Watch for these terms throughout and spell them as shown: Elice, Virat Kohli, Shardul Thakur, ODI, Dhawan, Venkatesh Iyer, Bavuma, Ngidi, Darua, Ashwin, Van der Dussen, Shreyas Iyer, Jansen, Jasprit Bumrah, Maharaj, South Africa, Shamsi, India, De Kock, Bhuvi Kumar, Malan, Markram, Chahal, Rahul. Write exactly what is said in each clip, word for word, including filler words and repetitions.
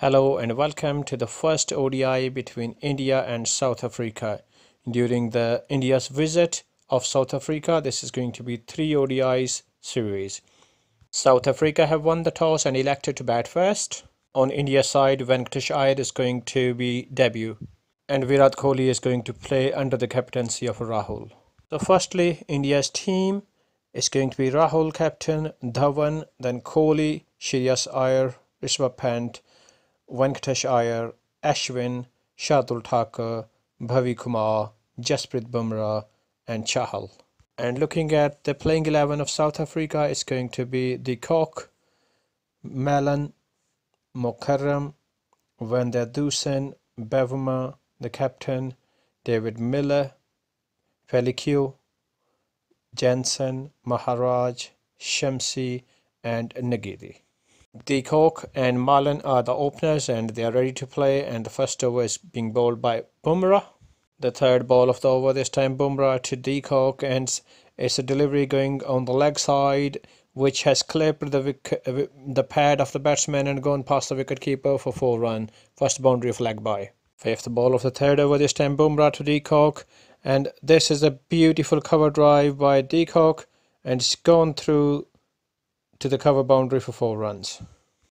Hello and welcome to the first O D I between India and South Africa. During the India's visit of South Africa, this is going to be three O D Is series. South Africa have won the toss and elected to bat first. On India's side, Venkatesh Iyer is going to be debut and Virat Kohli is going to play under the captaincy of Rahul. So firstly, India's team is going to be Rahul captain, Dhawan, then Kohli, Shreyas Iyer, Rishabh Pant, Venkatesh Iyer, Ashwin, Shardul Thakur, Bhuvi Kumar, Jasprit Bumrah and Chahal. And looking at the playing eleven of South Africa, is going to be De Kock, Malan, Markram, Van der Dussen, Bavuma, the captain, David Miller, Felicu, Jansen, Maharaj, Shamsi and Ngidi. De Kock and Malan are the openers and they are ready to play, and the first over is being bowled by Bumrah. The third ball of the over this time, Bumrah to De Kock, and it's a delivery going on the leg side which has clipped the wick the pad of the batsman and gone past the wicketkeeper for four run. First boundary of leg by. Fifth ball of the third over this time, Bumrah to De Kock, and this is a beautiful cover drive by De Kock and it's gone through to the cover boundary for four runs.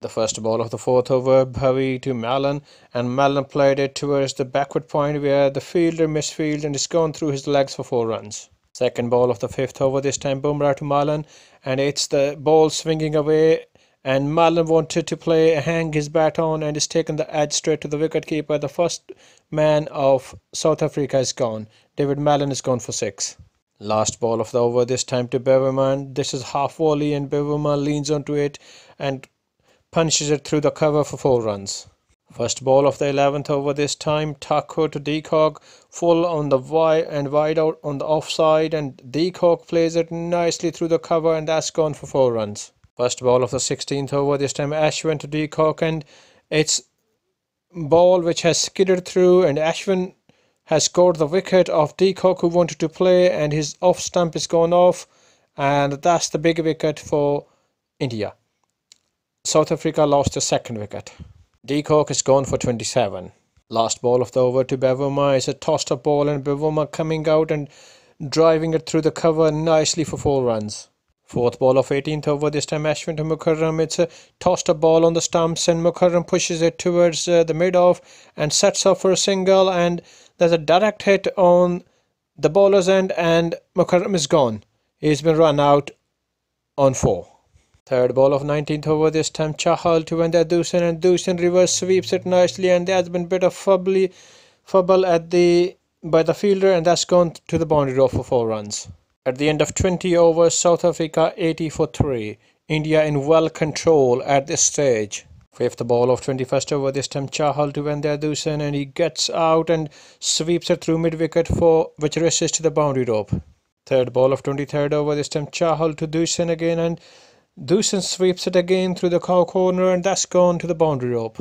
The first ball of the fourth over, Bhuvi to Malan, and Malan played it towards the backward point where the fielder misfield and it's gone through his legs for four runs. Second ball of the fifth over this time, Bumrah to Malan, and it's the ball swinging away and Malan wanted to play hang his bat on and it's taken the edge straight to the wicketkeeper. The first man of South Africa is gone. David Malan is gone for six. Last ball of the over this time to Bavuma. This is half volley and Bavuma leans onto it and punches it through the cover for four runs. First ball of the eleventh over this time, Thakur to De Kock, full on the wide and wide out on the offside, and De Kock plays it nicely through the cover and that's gone for four runs. First ball of the sixteenth over this time, Ashwin to De Kock, and it's ball which has skidded through and Ashwin has caught the wicket of De Kock who wanted to play and his off stump is gone off, and that's the big wicket for India. South Africa lost the second wicket. De Kock is gone for twenty-seven. Last ball of the over to Bavuma is a tossed up ball and Bavuma coming out and driving it through the cover nicely for four runs. Fourth ball of eighteenth over this time, Ashwin to Markram. It's a tossed a ball on the stumps and Markram pushes it towards uh, the mid-off and sets up for a single, and there's a direct hit on the bowler's end and Markram is gone. He's been run out on four. Third ball of nineteenth over this time, Chahal to Van der Dussen, and Dussen reverse sweeps it nicely and there's been a bit of fubbly, fubble at the, by the fielder and that's gone to the boundary row for four runs. At the end of twenty overs, South Africa eighty for three. India in well control at this stage. Fifth ball of twenty-first over this time, Chahal to Van der Dussen, and he gets out and sweeps it through mid-wicket for which races to the boundary rope. Third ball of twenty-third over this time, Chahal to Dussen again, and Dussen sweeps it again through the cow corner and that's gone to the boundary rope.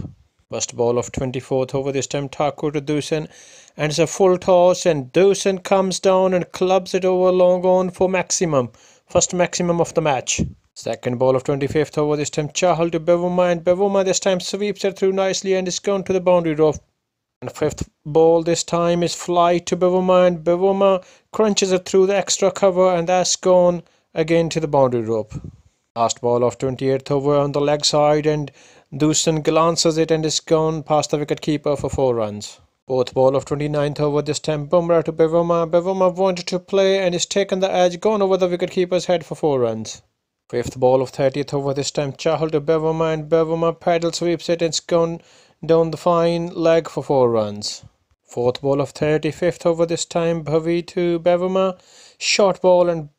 First ball of twenty-fourth over this time, Thakur to Dussen, and it's a full toss and Dussen comes down and clubs it over long on for maximum. First maximum of the match. Second ball of twenty-fifth over this time, Chahal to Bavuma, and Bavuma this time sweeps it through nicely and is gone to the boundary rope. And fifth ball this time is fly to Bavuma, and Bavuma crunches it through the extra cover and that's gone again to the boundary rope. Last ball of twenty-eighth over on the leg side, and Dussen glances it and is gone past the wicketkeeper for four runs. Fourth ball of twenty-ninth over this time, Bumrah to Bavuma. Bavuma wanted to play and is taken the edge, gone over the wicketkeeper's head for four runs. Fifth ball of thirtieth over this time, Chahal to Bavuma, and Bavuma paddle sweeps it and it's gone down the fine leg for four runs. Fourth ball of thirty-fifth over this time, Bhuvi to Bavuma, short ball and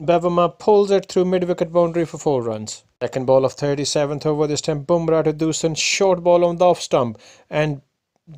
Bavuma pulls it through mid-wicket boundary for four runs. Second ball of thirty-seventh over this time, Bumrah to Dussen, short ball on the off stump, and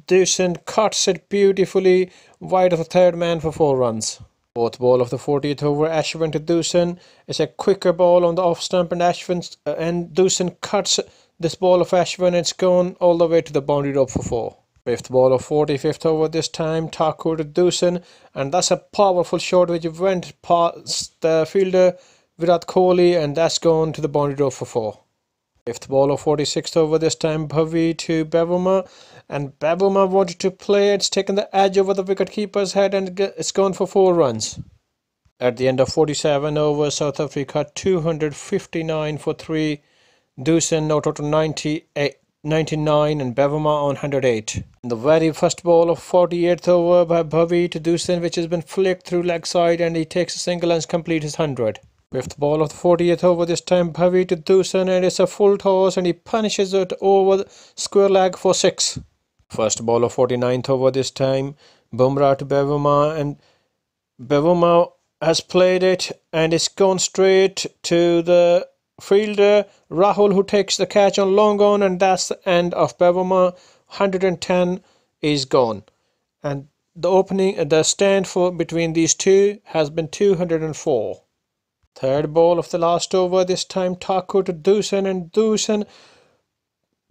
Dussen cuts it beautifully wide of the third man for four runs. Fourth ball of the fortieth over, Ashwin to Dussen, it's a quicker ball on the off stump, and Ashwin uh, and Dussen cuts this ball of Ashwin and it's gone all the way to the boundary rope for four. Fifth ball of forty-fifth over this time, Thakur to Dussen, and that's a powerful shot which went past the fielder Virat Kohli and that's gone to the boundary rope for four. Fifth ball of forty-sixth over this time, Bhuvi to Bavuma, and Bavuma wanted to play. It's taken the edge over the wicketkeeper's head and it's gone for four runs. At the end of forty-seven overs, South Africa two hundred fifty-nine for three, Dussen out to ninety-eight, ninety-nine and Bavuma on one hundred eight. The very first ball of forty-eighth over by Bhuvi to Dussen, which has been flicked through leg side, and he takes a single and completes his hundred. Fifth ball of the fortieth over this time, Bhuvi to Dussen, and it's a full toss and he punishes it over the square leg for six. First ball of forty-ninth over this time, Bumrah to Bavuma, and Bavuma has played it and it's gone straight to the fielder Rahul, who takes the catch on long on, and that's the end of Bavuma. one hundred ten is gone, and the opening, the stand for between these two has been two hundred four. Third ball of the last over this time, Thakur to Dussen, and Dussen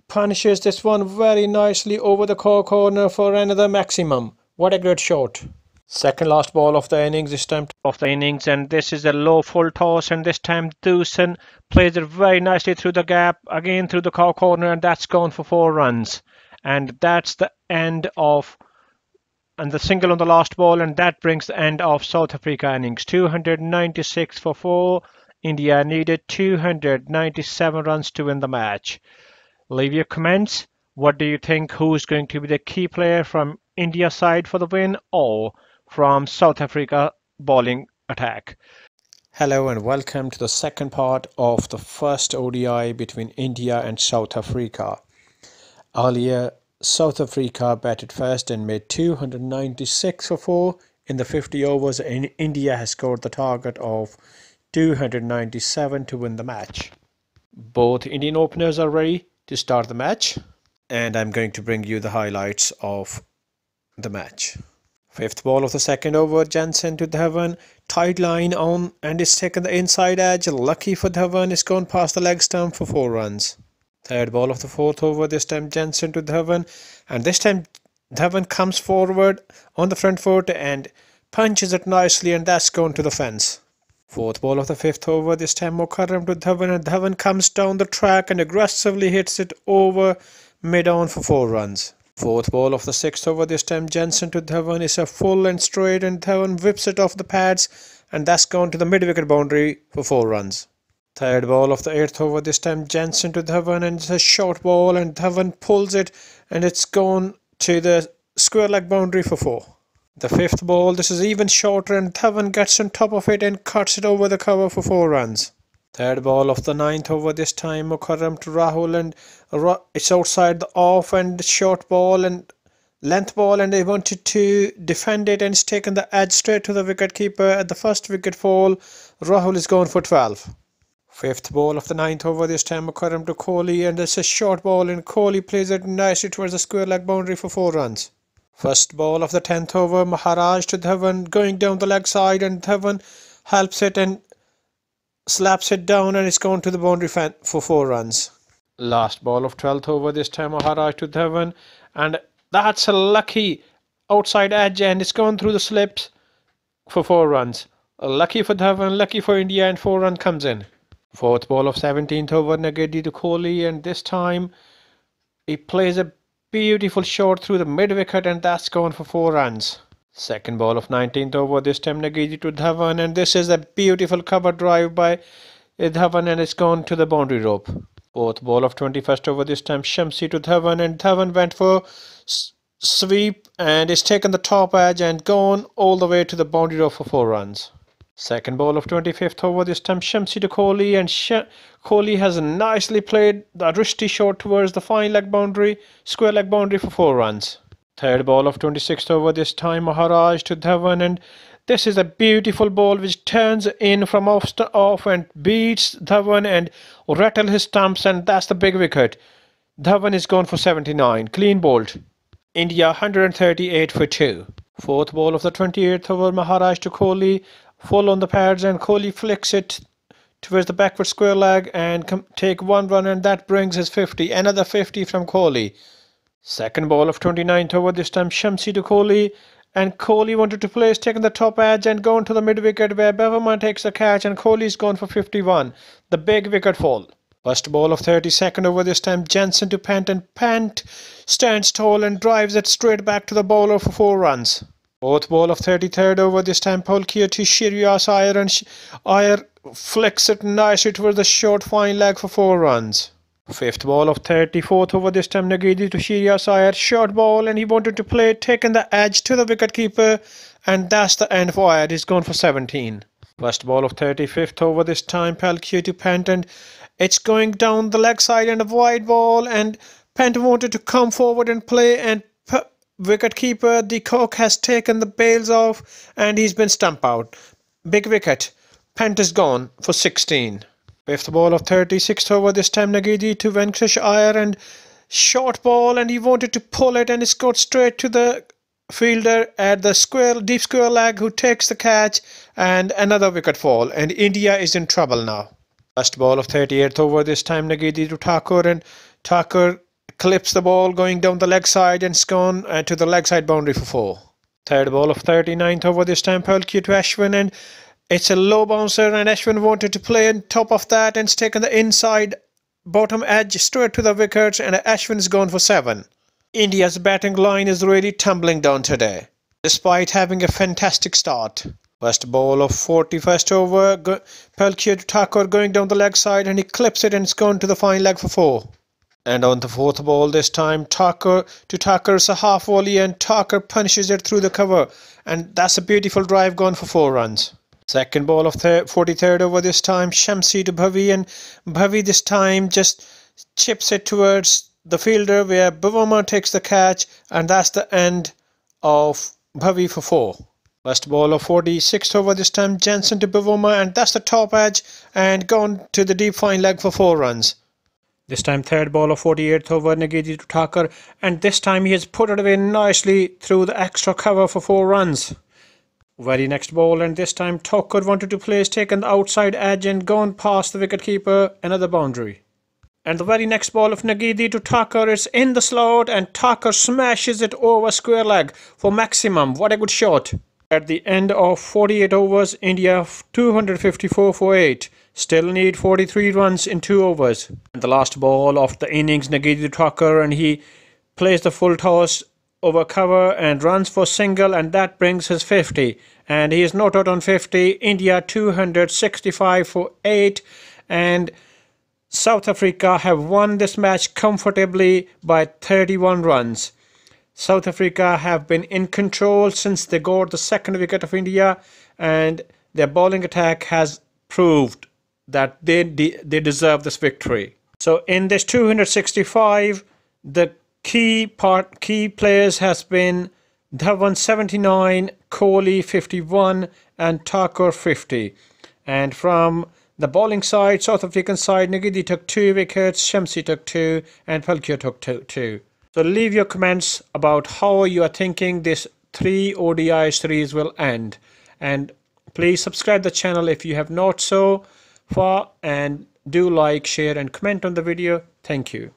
punishes this one very nicely over the core corner for another maximum. What a great shot. Second last ball of the innings this time of the innings, and this is a low full toss, and this time Dussen plays it very nicely through the gap, again through the core corner, and that's gone for four runs. And that's the end of and the single on the last ball, and that brings the end of South Africa innings. two hundred ninety-six for four. India needed two hundred ninety-seven runs to win the match. Leave your comments. What do you think? Who's going to be the key player from India's side for the win, or from South Africa bowling attack? Hello and welcome to the second part of the first O D I between India and South Africa. Earlier, South Africa batted first and made two hundred ninety-six for four in the fifty overs, and India has scored the target of two hundred ninety-seven to win the match. Both Indian openers are ready to start the match, and I'm going to bring you the highlights of the match. Fifth ball of the second over, Jansen to Dhawan, tight line on, and it's taken the inside edge. Lucky for Dhawan, it's gone past the leg stump for four runs. Third ball of the fourth over, this time Jansen to Dhawan, and this time Dhawan comes forward on the front foot and punches it nicely, and that's gone to the fence. Fourth ball of the fifth over, this time Markram to Dhawan, and Dhawan comes down the track and aggressively hits it over mid-on for four runs. Fourth ball of the sixth over, this time Jansen to Dhawan, is a full and straight, and Dhawan whips it off the pads, and that's gone to the mid-wicket boundary for four runs. Third ball of the eighth over, this time Jansen to Dhawan, and it's a short ball, and Dhawan pulls it and it's gone to the square leg boundary for four. The fifth ball, this is even shorter, and Dhawan gets on top of it and cuts it over the cover for four runs. Third ball of the ninth over, this time Markram to Rahul, and Ra it's outside the off and short ball and length ball, and they wanted to defend it, and it's taken the edge straight to the wicketkeeper. At the first wicket fall, Rahul is gone for twelve. Fifth ball of the ninth over, this time Markram to Kohli, and it's a short ball, and Kohli plays it nicely towards the square leg boundary for four runs. First ball of the tenth over, Maharaj to Dhawan, going down the leg side, and Dhawan helps it and slaps it down, and it's gone to the boundary fan for four runs. Last ball of twelfth over, this time Maharaj to Dhawan, and that's a lucky outside edge, and it's gone through the slips for four runs. Lucky for Dhawan, lucky for India, and four run comes in. Fourth ball of seventeenth over, Ngidi to Kohli, and this time he plays a beautiful shot through the mid-wicket, and that's gone for four runs. Second ball of nineteenth over, this time Ngidi to Dhawan, and this is a beautiful cover drive by Dhawan, and it's gone to the boundary rope. Fourth ball of twenty-first over, this time Shamsi to Dhawan, and Dhawan went for sweep, and it's taken the top edge and gone all the way to the boundary rope for four runs. Second ball of twenty-fifth over, this time Shamsi to Kohli, and Sh Kohli has nicely played the wristy shot towards the fine leg boundary, square leg boundary for four runs. Third ball of twenty-sixth over, this time Maharaj to Dhawan, and this is a beautiful ball which turns in from off, off and beats Dhawan and rattle his stumps, and that's the big wicket. Dhawan is gone for seventy-nine, clean bowled. India one hundred thirty-eight for two. Fourth ball of the twenty-eighth over, Maharaj to Kohli, full on the pads, and Kohli flicks it towards the backward square leg and come, take one run, and that brings his fifty. Another fifty from Kohli. Second ball of twenty-ninth over, this time Shamsi to Kohli, and Kohli wanted to play, taking the top edge and gone to the mid wicket where Bavuma takes the catch, and Kohli's gone for fifty-one. The big wicket fall. First ball of thirty-second over, this time Jansen to Pant, and Pant stands tall and drives it straight back to the bowler for four runs. Fourth ball of thirty-third over, this time Polkia to Shreyas Iyer, and Iyer flicks it nicely towards the short fine leg for four runs. Fifth ball of thirty-fourth over, this time Ngidi to Shreyas Iyer, short ball, and he wanted to play, taking the edge to the wicketkeeper, and that's the end for Iyer. He's gone for seventeen. First ball of thirty-fifth over, this time Palkyu to Pant, and it's going down the leg side and a wide ball, and Pant wanted to come forward and play, and wicketkeeper De Kock has taken the bails off, and he's been stumped out. Big wicket. Pant is gone for sixteen. Fifth ball of thirty-sixth over, this time Ngidi to Venkatesh Iyer, and short ball, and he wanted to pull it, and it's got straight to the fielder at the square, deep square leg, who takes the catch, and another wicket fall, and India is in trouble now. Last ball of thirty-eighth over, this time Ngidi to Thakur, and Thakur clips the ball going down the leg side, and it's gone uh, to the leg side boundary for four. Third ball of thirty-ninth over, this time Polkia to Ashwin, and it's a low bouncer, and Ashwin wanted to play on top of that, and it's taken the inside bottom edge straight to the wickets, and Ashwin's gone for seven. India's batting line is really tumbling down today, despite having a fantastic start. First ball of forty-first over, Polkia to Thakur going down the leg side, and he clips it, and it's gone to the fine leg for four. And on the fourth ball this time, Thakur to Thakur is a half volley, and Thakur punishes it through the cover, and that's a beautiful drive, gone for four runs. Second ball of forty-third over, this time Shamsi to Bhuvi, and Bhuvi this time just chips it towards the fielder where Bavuma takes the catch, and that's the end of Bhuvi for four. First ball of forty-sixth over, this time Jansen to Bavuma, and that's the top edge and gone to the deep fine leg for four runs. This time third ball of forty-eighth over, Ngidi to Thakur, and this time he has put it away nicely through the extra cover for four runs. Very next ball, and this time Thakur wanted to play, taken the outside edge and gone past the wicketkeeper, another boundary. And the very next ball of Ngidi to Thakur is in the slot, and Thakur smashes it over square leg for maximum. What a good shot. At the end of forty-eight overs, India two hundred fifty-four for eight. Still need forty-three runs in two overs. And the last ball of the innings, Ngidi to Thakur, and he plays the full toss over cover and runs for single, and that brings his fifty, and he is not out on fifty. India two hundred sixty-five for eight, and South Africa have won this match comfortably by thirty-one runs. South Africa have been in control since they got the second wicket of India, and their bowling attack has proved that they de they deserve this victory. So in this two hundred sixty-five, the Key part key players has been Dhawan seventy-nine, Kohli fifty-one, and Thakur fifty. And from the bowling side, South African side, Ngidi took two wickets, Shamsi took two, and Polkia took two, two. So leave your comments about how you are thinking this three O D I series will end. And please subscribe the channel if you have not so far, and do like, share, and comment on the video. Thank you.